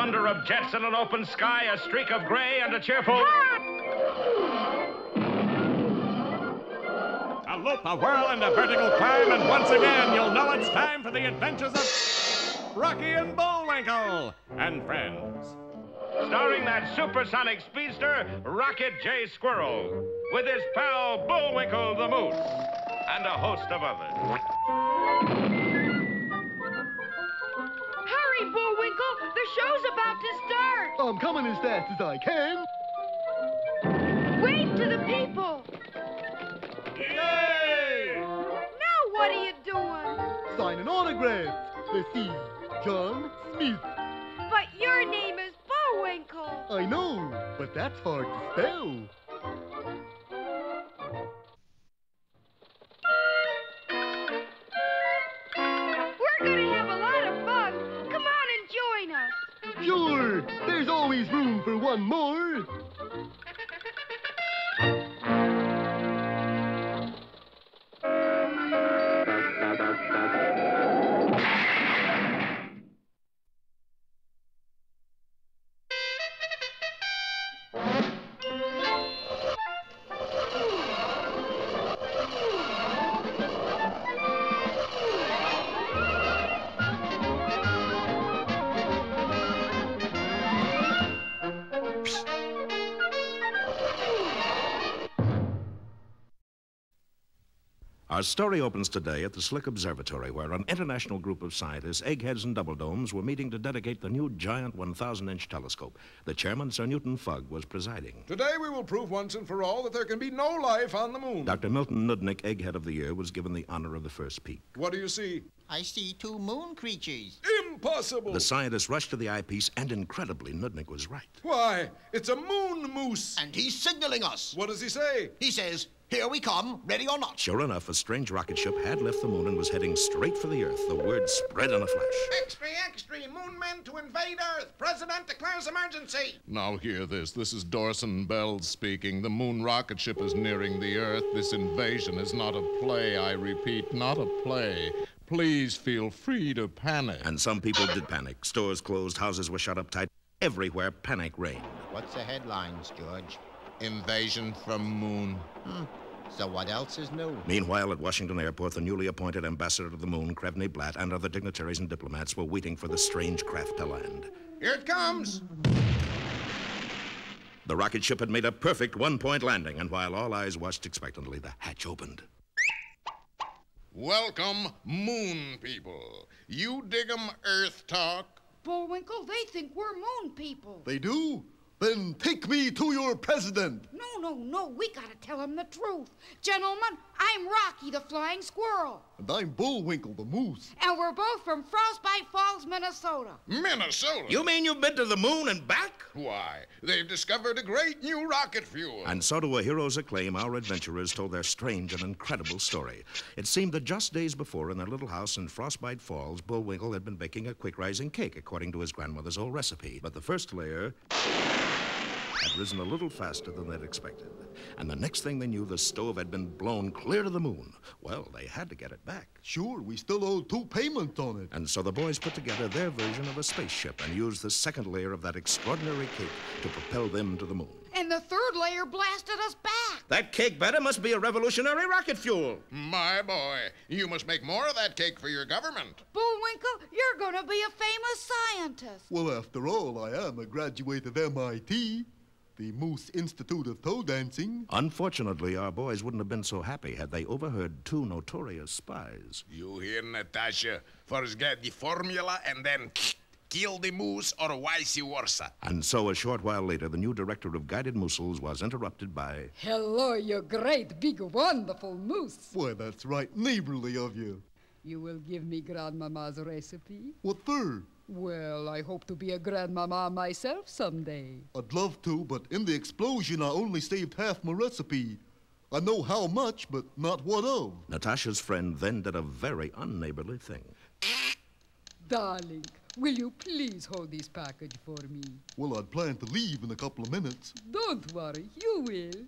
thunder of jets in an open sky, a streak of gray, and a cheerful... A loop, a whirl, and a vertical climb, and once again, you'll know it's time for the adventures of Rocky and Bullwinkle and Friends. Starring that supersonic speedster, Rocket J. Squirrel, with his pal, Bullwinkle the Moose, and a host of others. Bullwinkle, the show's about to start. I'm coming as fast as I can. Wave to the people. Yay! Now what are you doing? Signing autographs. Let's see, John Smith. But your name is Bullwinkle. I know, but that's hard to spell. Sure, there's always room for one more. Our story opens today at the Slick Observatory, where an international group of scientists, eggheads and double domes, were meeting to dedicate the new giant 1,000-inch telescope. The chairman, Sir Newton Fugg, was presiding. Today we will prove once and for all that there can be no life on the moon. Dr. Milton Nudnick, egghead of the year, was given the honor of the first peek. What do you see? I see two moon creatures. Impossible! The scientists rushed to the eyepiece, and incredibly, Nudnick was right. Why, it's a moon moose. And he's signaling us. What does he say? He says... Here we come, ready or not. Sure enough, a strange rocket ship had left the moon and was heading straight for the Earth. The word spread in a flash. Extra, moon men to invade Earth. President declares emergency. Now hear this. This is Dawson Bell speaking. The moon rocket ship is nearing the Earth. This invasion is not a play, I repeat, not a play. Please feel free to panic. And some people did panic. Stores closed, houses were shut up tight. Everywhere panic reigned. What's the headlines, George? Invasion from moon. So what else is new? Meanwhile, at Washington Airport, the newly appointed ambassador to the moon, Krevny Blatt, and other dignitaries and diplomats were waiting for the strange craft to land. Here it comes! The rocket ship had made a perfect one-point landing, and while all eyes watched expectantly, the hatch opened. Welcome, moon people. You dig 'em, Earth talk. Bullwinkle, they think we're moon people. They do? Then take me to your president. No, we gotta tell him the truth. Gentlemen, I'm Rocky the Flying Squirrel. And I'm Bullwinkle the Moose. And we're both from Frostbite Falls, Minnesota. Minnesota? You mean you've been to the moon and back? Why, they've discovered a great new rocket fuel. And so to a hero's acclaim, our adventurers told their strange and incredible story. It seemed that just days before, in their little house in Frostbite Falls, Bullwinkle had been baking a quick-rising cake according to his grandmother's old recipe. But the first layer... had risen a little faster than they'd expected. And the next thing they knew, the stove had been blown clear to the moon. Well, they had to get it back. Sure, we still owe two payments on it. And so the boys put together their version of a spaceship and used the second layer of that extraordinary cake to propel them to the moon. And the third layer blasted us back. That cake batter must be a revolutionary rocket fuel. My boy, you must make more of that cake for your government. Bullwinkle, you're going to be a famous scientist. Well, after all, I am a graduate of MIT. The Moose Institute of Toe Dancing. Unfortunately, our boys wouldn't have been so happy had they overheard two notorious spies. You hear, Natasha? First get the formula and then kill the moose or vice versa. And so a short while later, the new director of guided moosels was interrupted by... Hello, you great, big, wonderful moose. Why, that's right neighborly of you. You will give me Grandmama's recipe? What for? Well, I hope to be a grandmama myself someday. I'd love to, but in the explosion, I only saved half my recipe. I know how much, but not what of. Natasha's friend then did a very unneighborly thing. Darling, will you please hold this package for me? Well, I'd planned to leave in a couple of minutes. Don't worry, you will.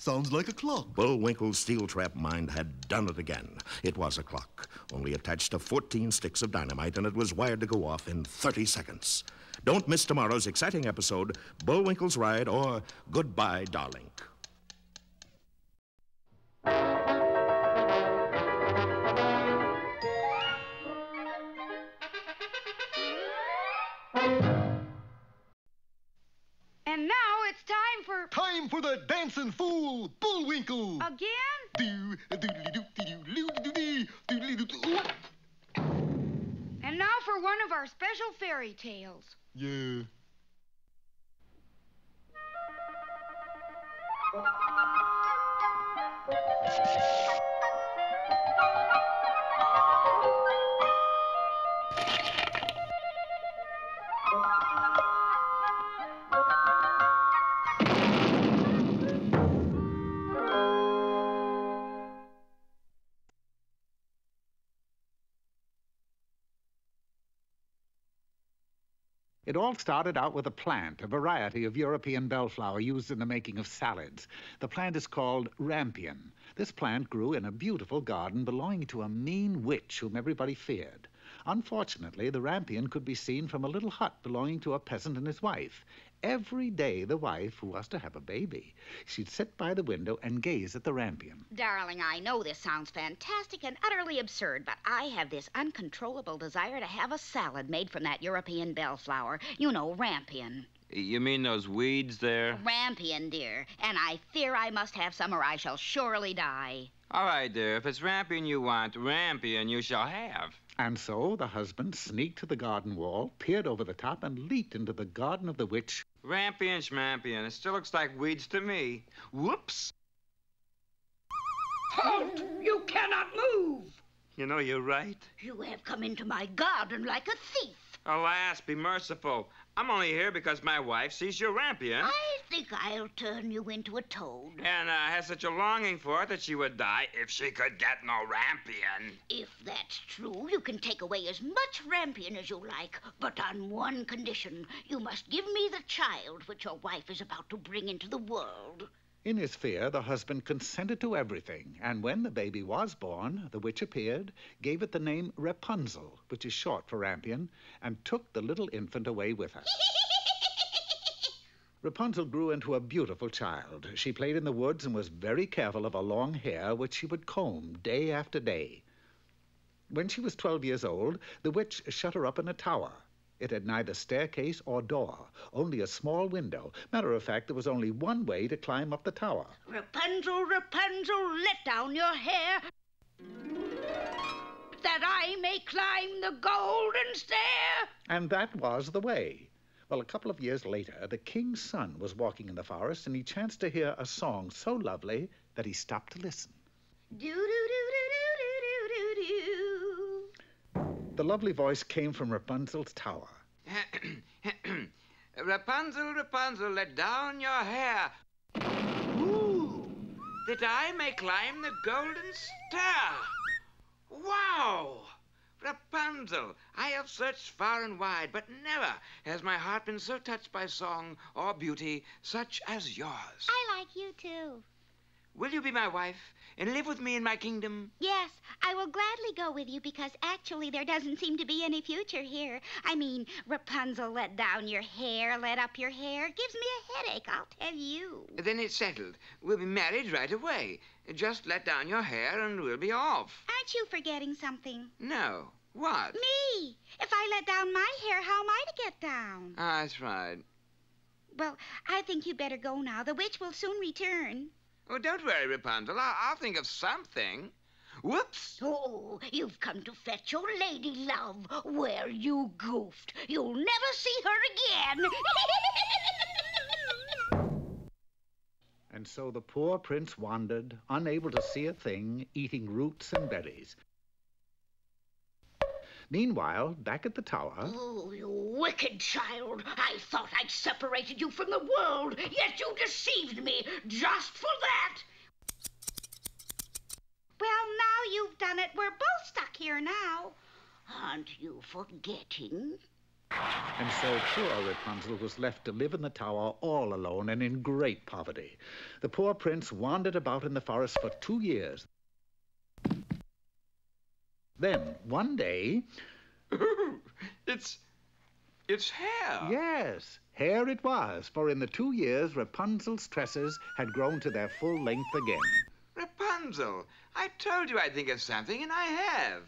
Sounds like a clock. Bullwinkle's steel trap mind had done it again. It was a clock, only attached to 14 sticks of dynamite, and it was wired to go off in 30 seconds. Don't miss tomorrow's exciting episode, Bullwinkle's Ride or Goodbye, Darling. Time for the dancing fool, Bullwinkle. Again? And now for one of our special fairy tales. Yeah. It all started out with a plant, a variety of European bellflower used in the making of salads. The plant is called rampion. This plant grew in a beautiful garden belonging to a mean witch whom everybody feared. Unfortunately, the rampion could be seen from a little hut belonging to a peasant and his wife. Every day, the wife, who was to have a baby, she'd sit by the window and gaze at the rampion. Darling, I know this sounds fantastic and utterly absurd, but I have this uncontrollable desire to have a salad made from that European bellflower. You know, rampion. You mean those weeds there? Rampion, dear. And I fear I must have some or I shall surely die. All right, dear. If it's rampion you want, rampion you shall have. And so the husband sneaked to the garden wall, peered over the top, and leaped into the garden of the witch. Rampion, shrampion, it still looks like weeds to me. Whoops! Halt! You cannot move! You know, you're right. You have come into my garden like a thief. Alas, be merciful. I'm only here because my wife sees your rampion. I think I'll turn you into a toad. And has such a longing for it that she would die if she could get no rampion. If that's true, you can take away as much rampion as you like, but on one condition. You must give me the child which your wife is about to bring into the world. In his fear, the husband consented to everything, and when the baby was born, the witch appeared, gave it the name Rapunzel, which is short for rampion, and took the little infant away with her. Rapunzel grew into a beautiful child. She played in the woods and was very careful of her long hair, which she would comb day after day. When she was 12 years old, the witch shut her up in a tower. It had neither staircase or door, only a small window. Matter of fact, there was only one way to climb up the tower. Rapunzel, Rapunzel, let down your hair, that I may climb the golden stair. And that was the way. Well, a couple of years later, the king's son was walking in the forest, and he chanced to hear a song so lovely that he stopped to listen. The lovely voice came from Rapunzel's tower. Rapunzel, Rapunzel, let down your hair. Ooh, that I may climb the golden stair. Wow! Rapunzel, I have searched far and wide, but never has my heart been so touched by song or beauty such as yours. I like you too. Will you be my wife and live with me in my kingdom? Yes, I will gladly go with you because actually there doesn't seem to be any future here. I mean, Rapunzel, let down your hair, let up your hair. It gives me a headache, I'll tell you. Then it's settled. We'll be married right away. Just let down your hair and we'll be off. Aren't you forgetting something? No. What? Me! If I let down my hair, how am I to get down? Ah, that's right. Well, I think you'd better go now. The witch will soon return. Oh, don't worry, Rapunzel. I'll think of something. Whoops! Oh, you've come to fetch your lady love. Well, you goofed. You'll never see her again. And so the poor prince wandered, unable to see a thing, eating roots and berries. Meanwhile, back at the tower... Oh, you wicked child. I thought I'd separated you from the world, yet you deceived me just for that. Well, now you've done it. We're both stuck here now. Aren't you forgetting? And so poor Rapunzel was left to live in the tower all alone and in great poverty. The poor prince wandered about in the forest for 2 years. Then, one day... It's hair! Yes, hair it was, for in the 2 years, Rapunzel's tresses had grown to their full length again. Rapunzel, I told you I'd think of something, and I have.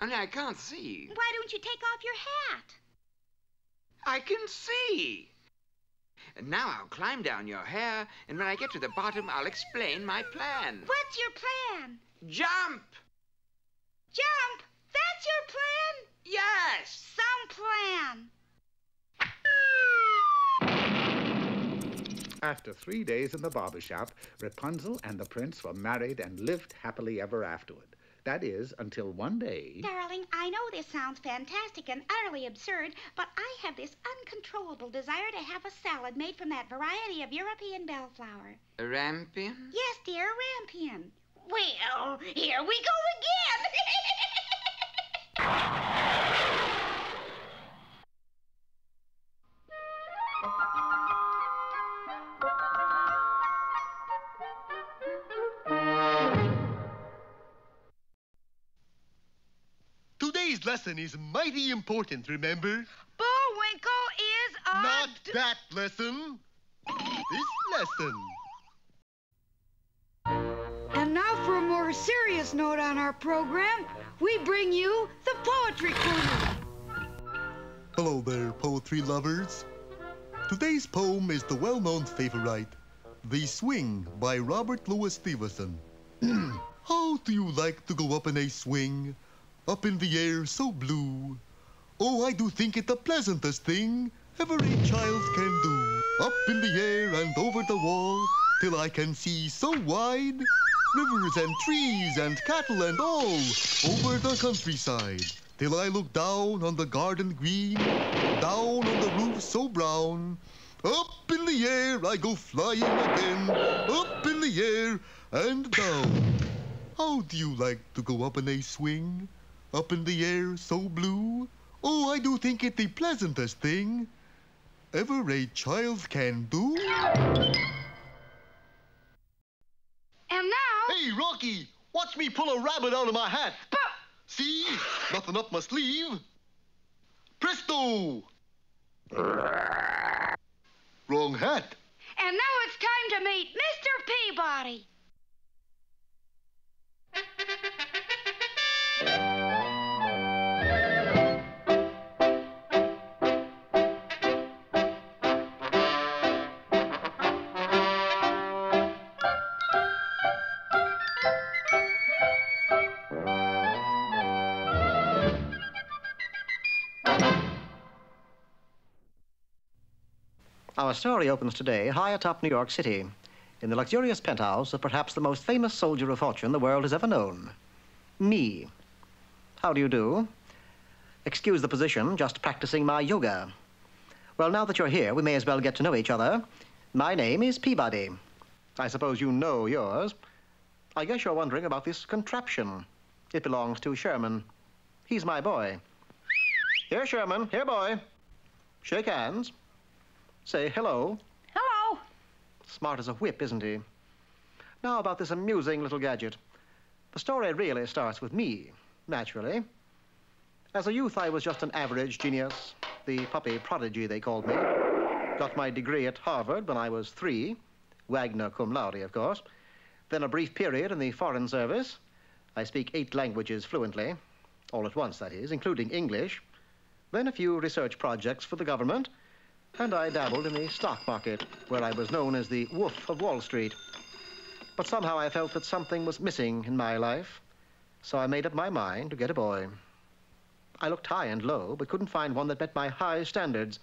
Only I can't see. Why don't you take off your hat? I can see. And now I'll climb down your hair, and when I get to the bottom, I'll explain my plan. What's your plan? Jump! Jump! That's your plan? Yes! Some plan. After 3 days in the barbershop, Rapunzel and the prince were married and lived happily ever afterward. That is, until one day... Darling, I know this sounds fantastic and utterly absurd, but I have this uncontrollable desire to have a salad made from that variety of European bellflower. Rampion? Yes, dear, rampion. Well, here we go again! Lesson is mighty important, remember? Bullwinkle is a... Not that lesson. This lesson. And now for a more serious note on our program, we bring you the Poetry Corner. Hello there, poetry lovers. Today's poem is the well-known favorite, The Swing by Robert Louis Stevenson. How do you like to go up in a swing? Up in the air so blue. Oh, I do think it the pleasantest thing ever a child can do. Up in the air and over the wall, till I can see so wide, rivers and trees and cattle and all, over the countryside, till I look down on the garden green, down on the roof so brown. Up in the air I go flying again, up in the air and down. How do you like to go up in a swing? Up in the air so blue? Oh, I do think it the pleasantest thing ever a child can do. And now... Hey, Rocky! Watch me pull a rabbit out of my hat. See? Nothing up my sleeve. Presto! Wrong hat. And now it's time to meet Mr. Peabody. Our story opens today high atop New York City, in the luxurious penthouse of perhaps the most famous soldier of fortune the world has ever known. Me. How do you do? Excuse the position, just practicing my yoga. Well, now that you're here, we may as well get to know each other. My name is Peabody. I suppose you know yours. I guess you're wondering about this contraption. It belongs to Sherman. He's my boy. Here, Sherman. Here, boy. Shake hands. Say hello. Hello. Smart as a whip, isn't he? Now about this amusing little gadget. The story really starts with me, naturally. As a youth, I was just an average genius, the puppy prodigy, they called me. Got my degree at Harvard when I was 3, Wagner cum laude, of course. Then a brief period in the Foreign Service. I speak 8 languages fluently, all at once, that is, including English. Then a few research projects for the government, and I dabbled in the stock market, where I was known as the Wolf of Wall Street. But somehow I felt that something was missing in my life, so I made up my mind to get a boy. I looked high and low, but couldn't find one that met my high standards.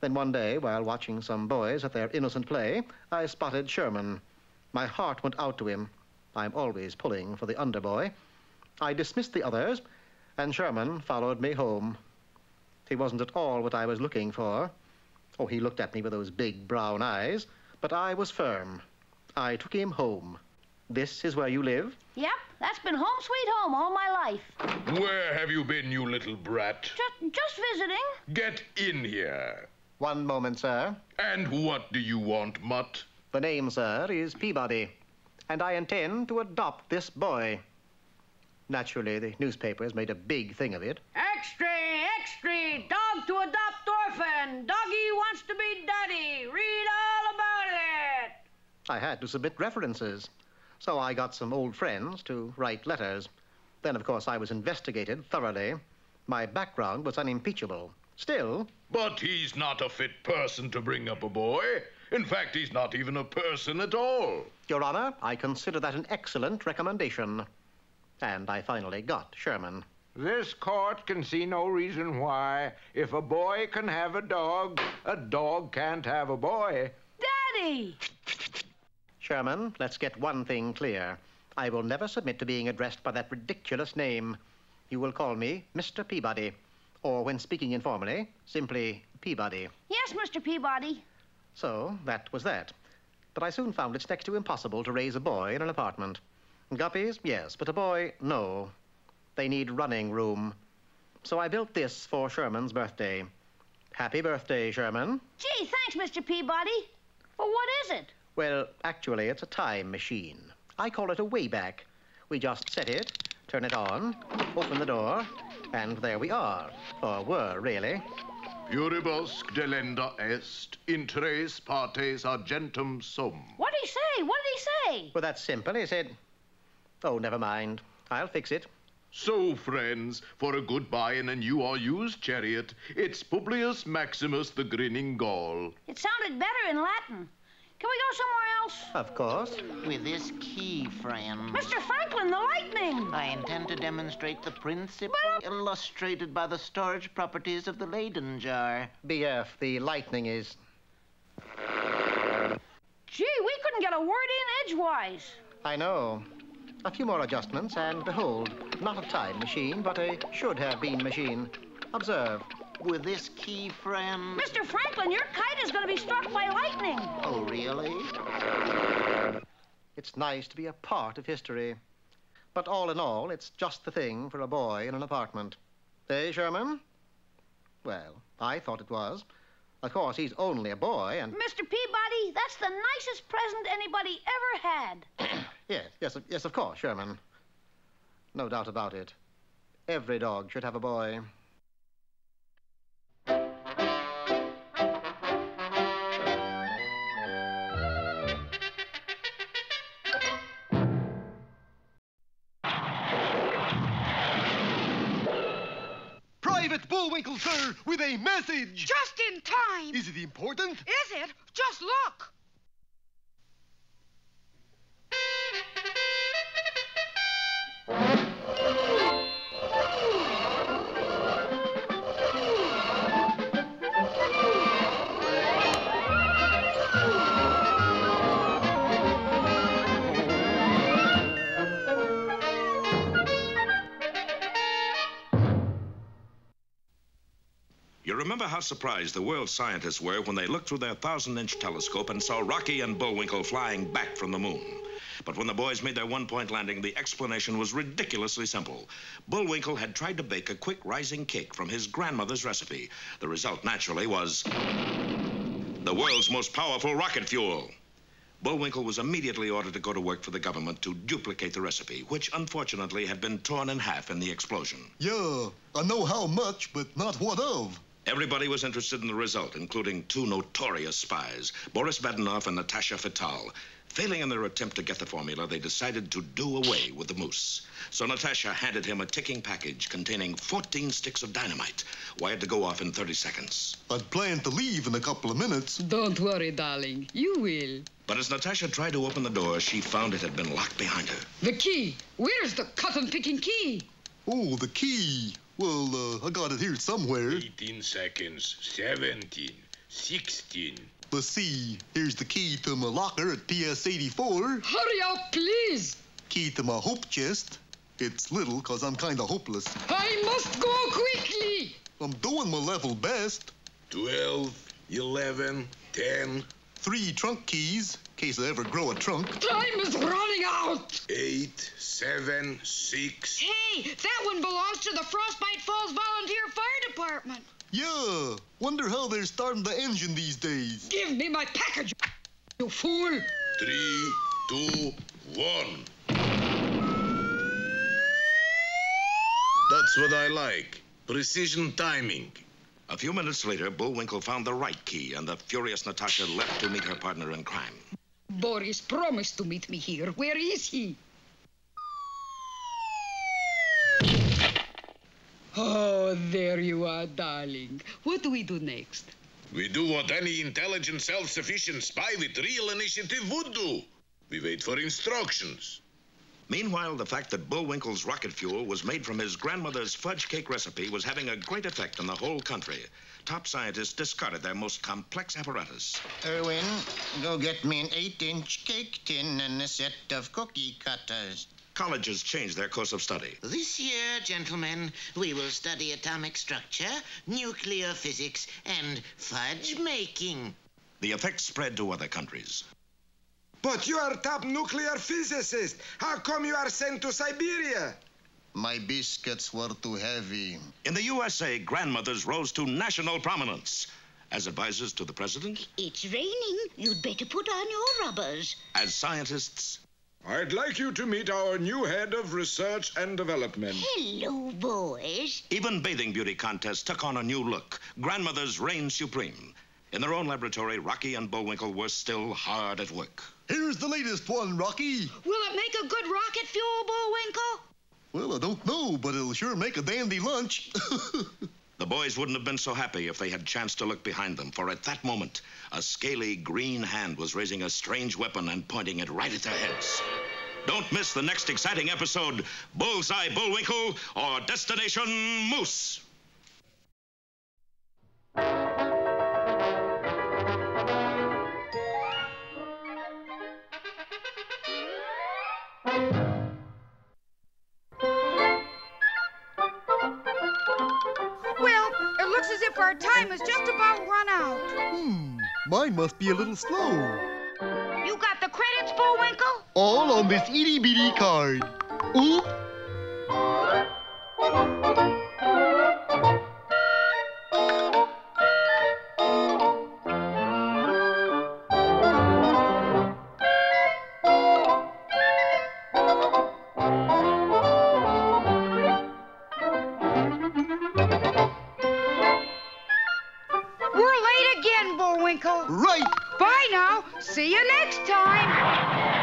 Then one day, while watching some boys at their innocent play, I spotted Sherman. My heart went out to him. I'm always pulling for the underboy. I dismissed the others, and Sherman followed me home. He wasn't at all what I was looking for. Oh, he looked at me with those big brown eyes, but I was firm. I took him home. This is where you live? Yep. That's been home sweet home all my life. Where have you been, you little brat? Just visiting. Get in here. One moment, sir. And what do you want, mutt? The name, sir, is Peabody, and I intend to adopt this boy. Naturally, the newspaper has made a big thing of it. Extra, extra, dog to adopt orphan. Doggy wants to be daddy. Read all about it. I had to submit references, so I got some old friends to write letters. Then, of course, I was investigated thoroughly. My background was unimpeachable. Still... But he's not a fit person to bring up a boy. In fact, he's not even a person at all. Your Honor, I consider that an excellent recommendation. And I finally got Sherman. This court can see no reason why, if a boy can have a dog can't have a boy. Daddy! Sherman, let's get one thing clear. I will never submit to being addressed by that ridiculous name. You will call me Mr. Peabody, or when speaking informally, simply Peabody. Yes, Mr. Peabody. So that was that. But I soon found it's next to impossible to raise a boy in an apartment. Guppies, yes, but a boy, no. They need running room. So I built this for Sherman's birthday. Happy birthday, Sherman. Gee, thanks, Mr. Peabody. Well, what is it? Well, actually, it's a time machine. I call it a Wayback. We just set it, turn it on, open the door, and there we are. Or were, really. Pluribus delenda est, in tres partes argentum sum. What did he say? What did he say? Well, that's simple. He said... Oh, never mind. I'll fix it. So, friends, for a goodbye in a new or used chariot, it's Publius Maximus the Grinning Gaul. It sounded better in Latin. Can we go somewhere else? Of course. With this key, friends. Mr. Franklin, the lightning! I intend to demonstrate the principle illustrated by the storage properties of the Leyden jar. B.F., the lightning is... Gee, we couldn't get a word in edgewise. I know. A few more adjustments, and behold, not a time machine, but a should-have-been machine. Observe. With this key, friend... Mr. Franklin, your kite is going to be struck by lightning. Oh, really? It's nice to be a part of history. But all in all, it's just the thing for a boy in an apartment. Eh, Sherman? Well, I thought it was. Of course, he's only a boy, and... Mr. Peabody, that's the nicest present anybody ever had. Yes, of course, Sherman. No doubt about it. Every dog should have a boy. Private Bullwinkle, sir, with a message! Just in time! Is it important? Is it? Just look! Remember how surprised the world's scientists were when they looked through their 1,000-inch telescope and saw Rocky and Bullwinkle flying back from the moon. But when the boys made their one-point landing, the explanation was ridiculously simple. Bullwinkle had tried to bake a quick rising cake from his grandmother's recipe. The result, naturally, was the world's most powerful rocket fuel. Bullwinkle was immediately ordered to go to work for the government to duplicate the recipe, which, unfortunately, had been torn in half in the explosion. Yeah, I know how much, but not what of. Everybody was interested in the result, including two notorious spies, Boris Badenov and Natasha Fatale. Failing in their attempt to get the formula, they decided to do away with the moose. So Natasha handed him a ticking package containing 14 sticks of dynamite, wired to go off in 30 seconds. I'd planned to leave in a couple of minutes. Don't worry, darling. You will. But as Natasha tried to open the door, she found it had been locked behind her. The key! Where's the cotton-picking key? Oh, the key. Well, I got it here somewhere. 18 seconds, 17, 16. Let's see, here's the key to my locker at PS 84. Hurry up, please. Key to my hope chest. It's little, because I'm kind of hopeless. I must go quickly. I'm doing my level best. 12, 11, 10, 3 trunk keys, in case I ever grow a trunk. Time is running out! 8, 7, 6... Hey, that one belongs to the Frostbite Falls Volunteer Fire Department. Yeah, wonder how they're starting the engine these days. Give me my package, you fool! 3, 2, 1... That's what I like. Precision timing. A few minutes later, Bullwinkle found the right key, and the furious Natasha left to meet her partner in crime. Boris promised to meet me here. Where is he? Oh, there you are, darling. What do we do next? We do what any intelligent, self-sufficient spy with real initiative would do. We wait for instructions. Meanwhile, the fact that Bullwinkle's rocket fuel was made from his grandmother's fudge cake recipe was having a great effect on the whole country. Top scientists discarded their most complex apparatus. Irwin, go get me an 8-inch cake tin and a set of cookie cutters. Colleges changed their course of study. This year, gentlemen, we will study atomic structure, nuclear physics, and fudge making. The effect spread to other countries. But you are a top nuclear physicist. How come you are sent to Siberia? My biscuits were too heavy. In the USA, grandmothers rose to national prominence. As advisors to the president... It's raining. You'd better put on your rubbers. As scientists... I'd like you to meet our new head of research and development. Hello, boys. Even bathing beauty contests took on a new look. Grandmothers reigned supreme. In their own laboratory, Rocky and Bullwinkle were still hard at work. Here's the latest one, Rocky. Will it make a good rocket fuel, Bullwinkle? Well, I don't know, but it'll sure make a dandy lunch. The boys wouldn't have been so happy if they had chanced to look behind them, for at that moment, a scaly green hand was raising a strange weapon and pointing it right at their heads. Don't miss the next exciting episode, Bullseye Bullwinkle or Destination Moose. Our time has just about run out. Mine must be a little slow. You got the credits, Bullwinkle? All on this itty-bitty card. Oop. Right. Bye now. See you next time.